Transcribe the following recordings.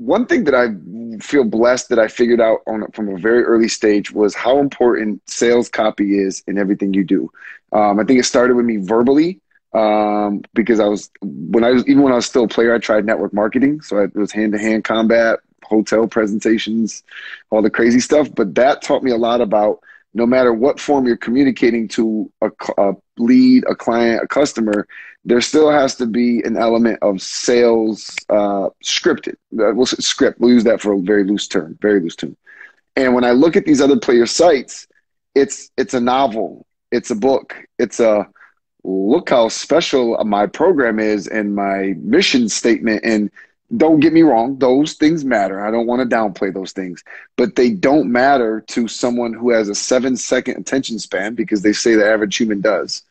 One thing that I feel blessed that I figured out from a very early stage was how important sales copy is in everything you do. I think it started with me verbally, because even when I was still a player, I tried network marketing. So it was hand-to-hand combat, hotel presentations, all the crazy stuff. But that taught me a lot about no matter what form you're communicating to a lead, a client, a customer, there still has to be an element of sales scripted. We'll use that for a very loose term. And when I look at these other player sites, it's a novel, it's a book, it's a look how special my program is and my mission statement. And don't get me wrong, those things matter. I don't want to downplay those things, but they don't matter to someone who has a 7-second attention span, because they say the average human does,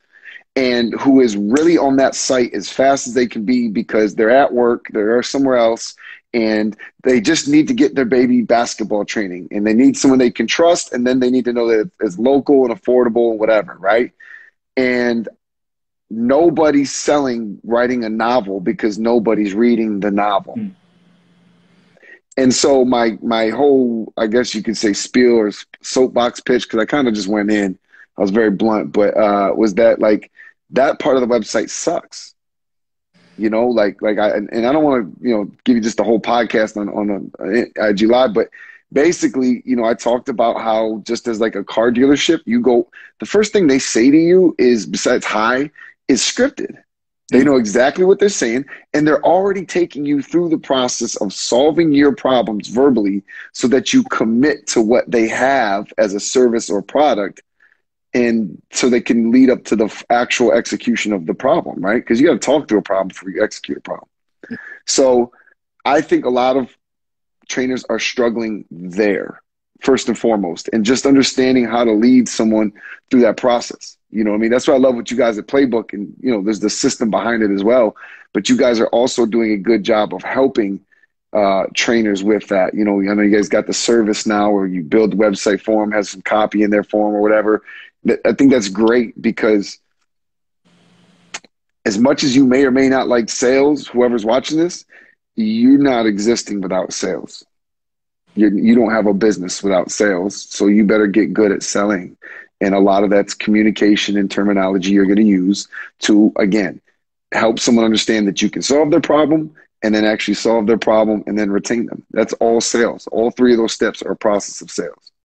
and who is really on that site as fast as they can be because they're at work, they're somewhere else, and they just need to get their baby basketball training, and they need someone they can trust, and then they need to know that it's local and affordable and whatever, right? And nobody's writing a novel because nobody's reading the novel. Mm. And so my whole, I guess you could say, spiel or soapbox pitch, because I kind of just went in, I was very blunt, but was that that part of the website sucks, you know, and I don't want to, you know, give you just the whole podcast on IG Live, but basically, you know, I talked about how just as like a car dealership, the first thing they say to you is, besides hi, is scripted. They know exactly what they're saying, and they're already taking you through the process of solving your problems verbally so that you commit to what they have as a service or product, and so they can lead up to the actual execution of the problem, right? Because you got to talk through a problem before you execute a problem. So I think a lot of trainers are struggling there, first and foremost, and just understanding how to lead someone through that process. You know what I mean? That's why I love what you guys at Playbook, and you know, there's the system behind it as well, but you guys are also doing a good job of helping trainers with that. You know, I know you guys got the service now where you build the website for them, has some copy in their form or whatever. I think that's great, because as much as you may or may not like sales, whoever's watching this, you're not existing without sales. You don't have a business without sales, so you better get good at selling. And a lot of that's communication and terminology you're going to use to, again, help someone understand that you can solve their problem, and then actually solve their problem, and then retain them. That's all sales. All three of those steps are a process of sales.